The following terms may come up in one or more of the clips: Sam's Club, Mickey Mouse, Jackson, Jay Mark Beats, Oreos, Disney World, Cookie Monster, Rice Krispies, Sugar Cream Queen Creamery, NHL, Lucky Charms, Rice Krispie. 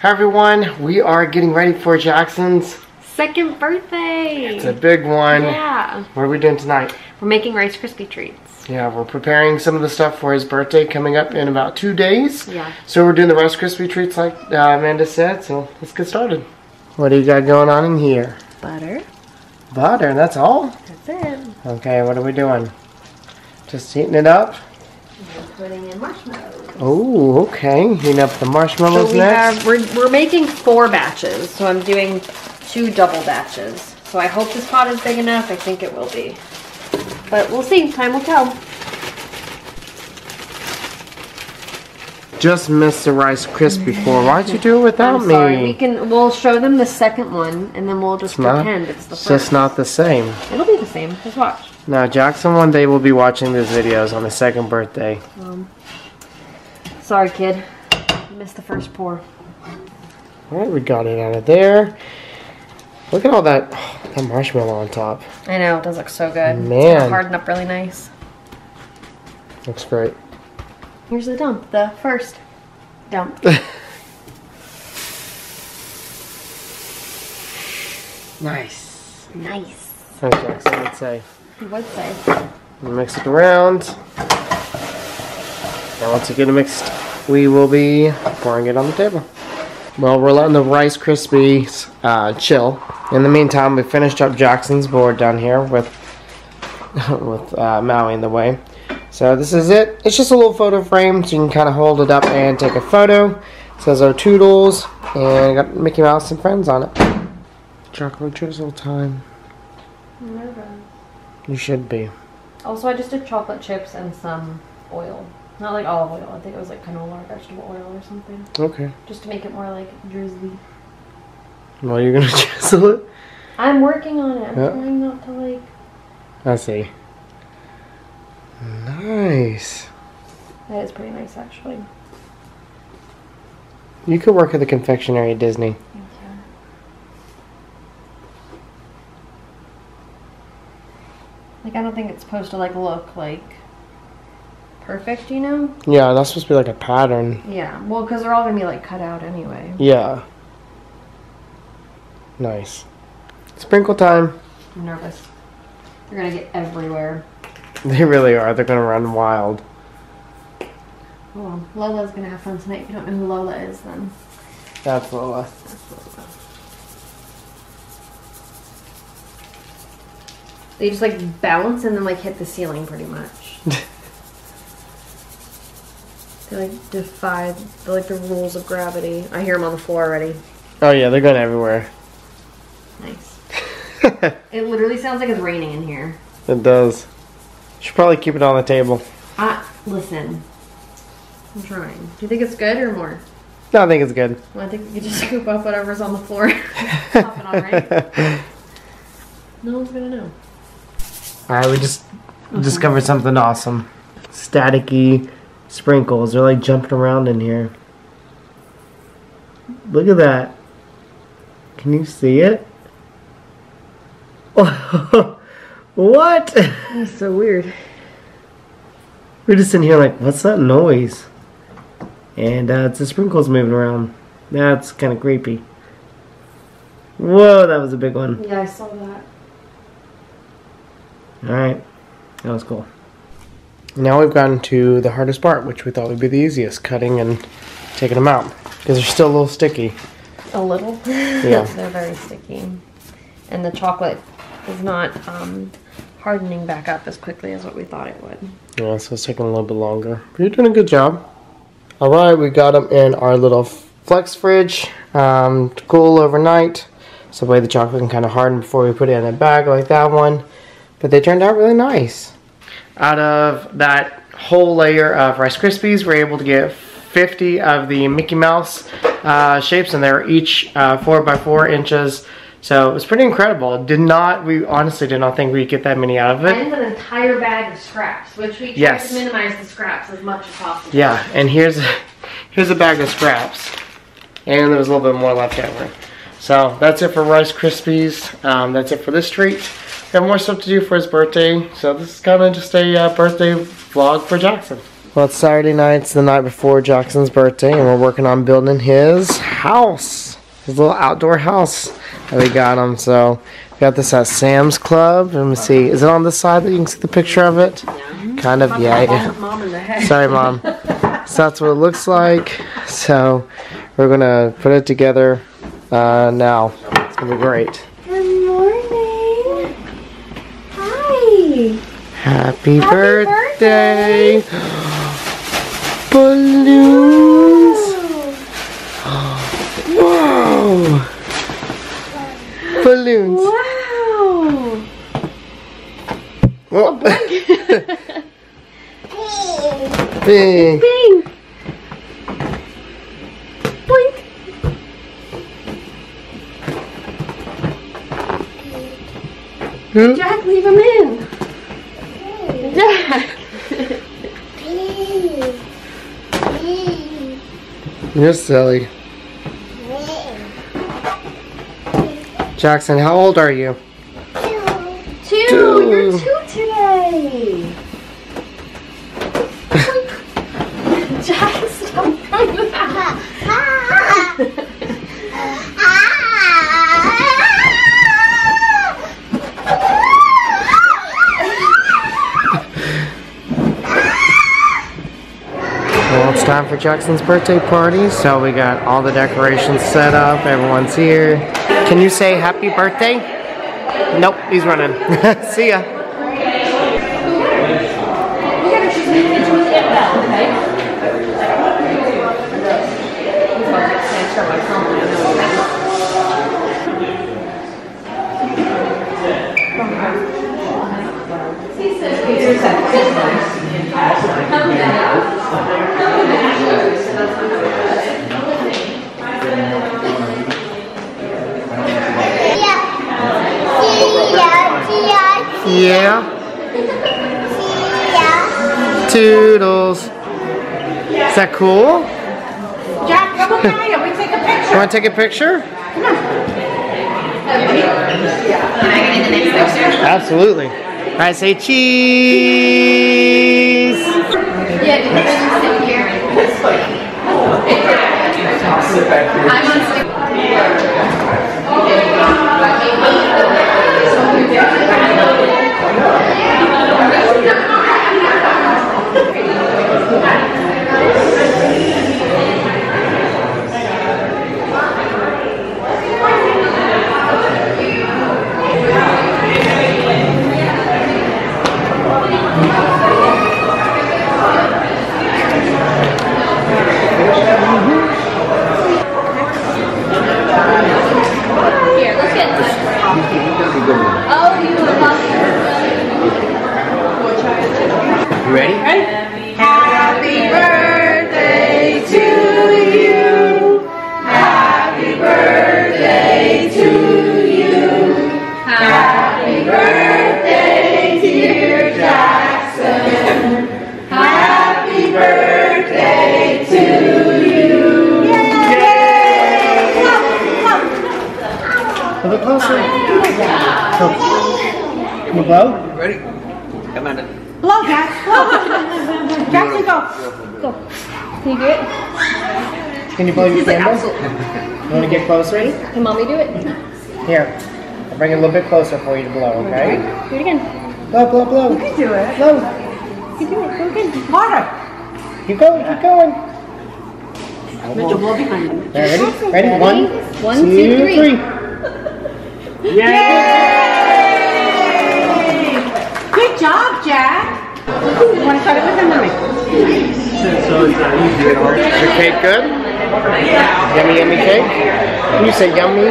Hi everyone, we are getting ready for Jackson's second birthday. It's a big one. Yeah. What are we doing tonight? We're making Rice Krispie treats. Yeah, we're preparing some of the stuff for his birthday coming up in about 2 days. Yeah. So we're doing the Rice Krispie treats like Amanda said, so let's get started. What do you got going on in here? Butter. Butter, that's all? That's it. Okay, what are we doing? Just heating it up? We're putting in marshmallows. Oh, okay. Heating up the marshmallows so next. We're making 4 batches, so I'm doing 2 double batches. So I hope this pot is big enough. I think it will be. But we'll see. Time will tell. Just missed the Rice Krispie 4. Why'd you do it without me? We'll show them the second one, and then we'll just pretend it's the first. It's just not the same. It'll be the same. Just watch. Now, Jackson one day will be watching these videos on his second birthday. Sorry, kid. You missed the first pour. All right, we got it out of there. Look at all that, that marshmallow on top. I know. It does look so good. Man. It's going to harden up really nice. Looks great. Here's the dump, the first dump. Nice. Nice. That's what Jackson would say. He would say. Mix it around. Now once you get it mixed, we will be pouring it on the table. Well, we're letting the Rice Krispies chill. In the meantime, we finished up Jackson's board down here with Maui in the way. So this is it. It's just a little photo frame, so you can kind of hold it up and take a photo. It says our Toodles, and I got Mickey Mouse and friends on it. Chocolate drizzle time. I'm nervous. You should be. Also, I just did chocolate chips and some oil. Not like olive oil. I think it was like canola or vegetable oil or something. Okay. Just to make it more like drizzly. Well, you're going to drizzle it? I'm working on it. I'm trying not to like... I see. Nice. That is pretty nice, actually. You could work at the confectionery at Disney. Thank you. Like, I don't think it's supposed to, like, look, like, perfect, you know? Yeah, that's supposed to be, like, a pattern. Yeah, well, because they're all going to be, like, cut out anyway. Yeah. Nice. Sprinkle time. I'm nervous. They're going to get everywhere. They really are. They're going to run wild. Oh, Lola's going to have fun tonight. If you don't know who Lola is, then. That's Lola. That's Lola. They just, like, bounce and then, like, hit the ceiling pretty much. They, like, defy, like, the rules of gravity. I hear them on the floor already. Oh, yeah. They're going everywhere. Nice. It literally sounds like it's raining in here. It does. Should probably keep it on the table. Listen. I'm trying. Do you think it's good or more? No, I think it's good. Well, I think we could just scoop up whatever's on the floor. Pop it on, right? No one's gonna know. Alright, we just discovered something awesome. Staticky sprinkles. They're like jumping around in here. Look at that. Can you see it? Oh, what? That's so weird. We're just in here like, what's that noise? And it's the sprinkles moving around. That's kind of creepy. Whoa, that was a big one. Yeah, I saw that. Alright, that was cool. Now we've gotten to the hardest part, which we thought would be the easiest, cutting and taking them out. Because they're still a little sticky. A little? Yeah. They're very sticky. And the chocolate is not hardening back up as quickly as what we thought it would. Yeah, so it's taking a little bit longer. But you're doing a good job. All right, we got them in our little flex fridge to cool overnight. So the way the chocolate can kind of harden before we put it in a bag like that one. But they turned out really nice. Out of that whole layer of Rice Krispies, we're able to get 50 of the Mickey Mouse shapes, and they're each 4 by 4 inches. So it was pretty incredible. We honestly did not think we'd get that many out of it. And an entire bag of scraps, which we tried to minimize the scraps as much as possible. Yeah, and here's a bag of scraps. And there was a little bit more left over. So that's it for Rice Krispies. That's it for this treat. We have more stuff to do for his birthday. So this is kind of just a birthday vlog for Jackson. Well, it's Saturday night, it's the night before Jackson's birthday, and we're working on building his house. His little outdoor house that we got him. So, we got this at Sam's Club. Let me see. Is it on this side that you can see the picture of it? Yeah. Kind of, yeah. Mom in the head. Sorry, Mom. So, that's what it looks like. So, we're going to put it together now. It's going to be great. Good morning. Hi. Happy birthday. Balloons! Whoa! Balloons! Wow! Whoa! Bing! Bing! Boink! Huh? Jack, leave him in! Jack! You're silly. Jackson, how old are you? Two. You're two today. Jackson, don't come to Time for Jackson's birthday party, so we got all the decorations set up, everyone's here. Can you say happy birthday? Nope, he's running. See ya. Yeah. Yeah. Toodles. Is that cool? Jack, come on, we take a picture. You want to take a picture? Come on. Can I get in the next picture? Absolutely. All right, say cheese. Ready? Come on. Blow, Jack. Blow. Jackson, go. Can you do it? Can you blow your candles? You want to get closer? Ready? Can Mommy do it? Here. I'll bring it a little bit closer for you to blow, okay? Do it again. Blow, blow, blow. You can do it. Blow. You can do it. Go again. Harder. Keep going. Keep going. Right, ready? Ready? One, two, three. Yay! Good job, Jack! You want to cut it with him, Mommy? Is your cake good? Yeah. Yummy, yummy cake? Can you say yummy?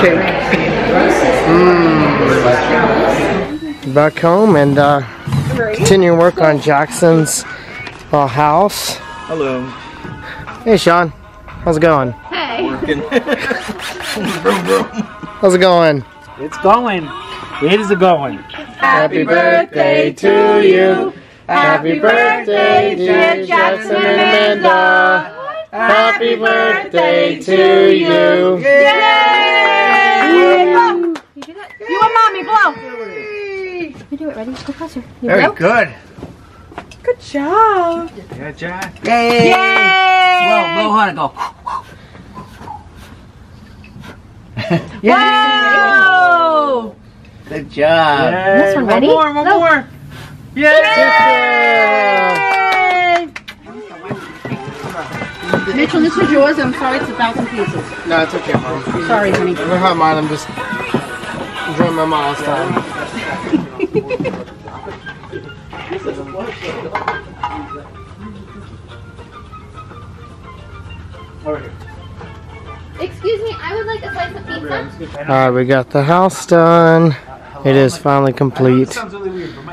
Cake. Mmm. Back home and continue work on Jackson's house. Hello. Hey, Sean. How's it going? Hey. Working. How's it going? It's going. It is a going. Happy birthday to you. Happy birthday, dear Jackson and Amanda. Happy birthday to you. Yay! Yay! Blow. You do that? You and Mommy blow. You do it. Ready? Go closer. You blow. Very good. Good job. Good job. Yay. Yay. Whoa, blow hard and go. Yay. Whoa. Good job. Yay. This one ready? One more. Yay. Yay. Mitchell, this was yours. I'm sorry it's 1,000 pieces. No, it's okay, Mom. Sorry, honey. I don't have mine. I'm just enjoying my mom's time. Excuse me, I would like a slice of pizza. Alright, we got the house done. It is finally complete.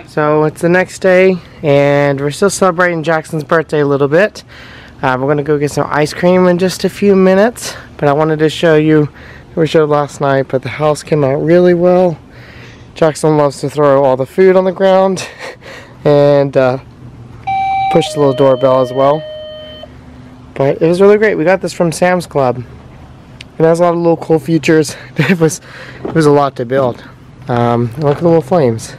So it's the next day, and we're still celebrating Jackson's birthday a little bit. We're going to go get some ice cream in just a few minutes. But I wanted to show you, we showed last night, but the house came out really well. Jackson loves to throw all the food on the ground. And push the little doorbell as well. But it was really great. We got this from Sam's Club. It has a lot of little cool features. It was a lot to build. Look at the little flames.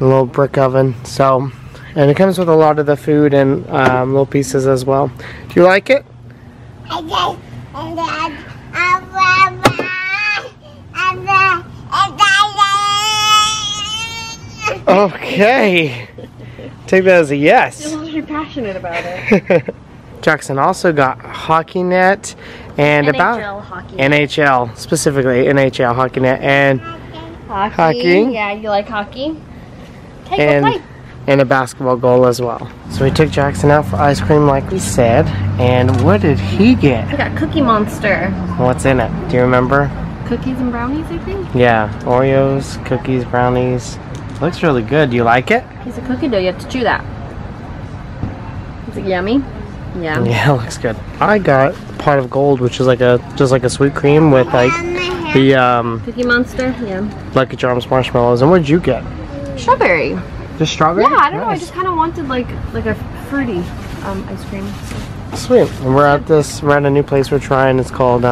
A little brick oven. So, and it comes with a lot of the food and little pieces as well. Do you like it? I do. And then okay, take that as a yes. Still very passionate about it. Jackson also got hockey net and NHL about hockey NHL net. Specifically NHL hockey net and hockey. Yeah, you like hockey. Okay, and a basketball goal as well. So we took Jackson out for ice cream, like we said. And what did he get? He got Cookie Monster. What's in it? Do you remember? Cookies and brownies, I think. Yeah, Oreos, cookies, brownies. Looks really good. Do you like it? Piece of cookie dough. You have to chew that. Is it yummy? Yeah. Yeah, it looks good. I got part of gold, which is like just like a sweet cream with like the Cookie Monster. Yeah. Lucky Charms marshmallows. And what did you get? Strawberry. Just strawberry? Yeah, I don't know. I just kind of wanted like a fruity ice cream. Sweet. And we're at a new place we're trying. It's called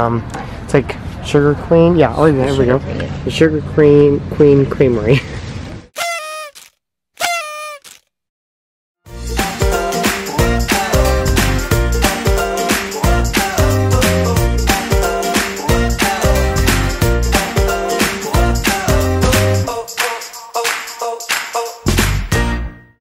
it's like Sugar Cream. Yeah. Oh, there we go. The Sugar Cream Queen Creamery.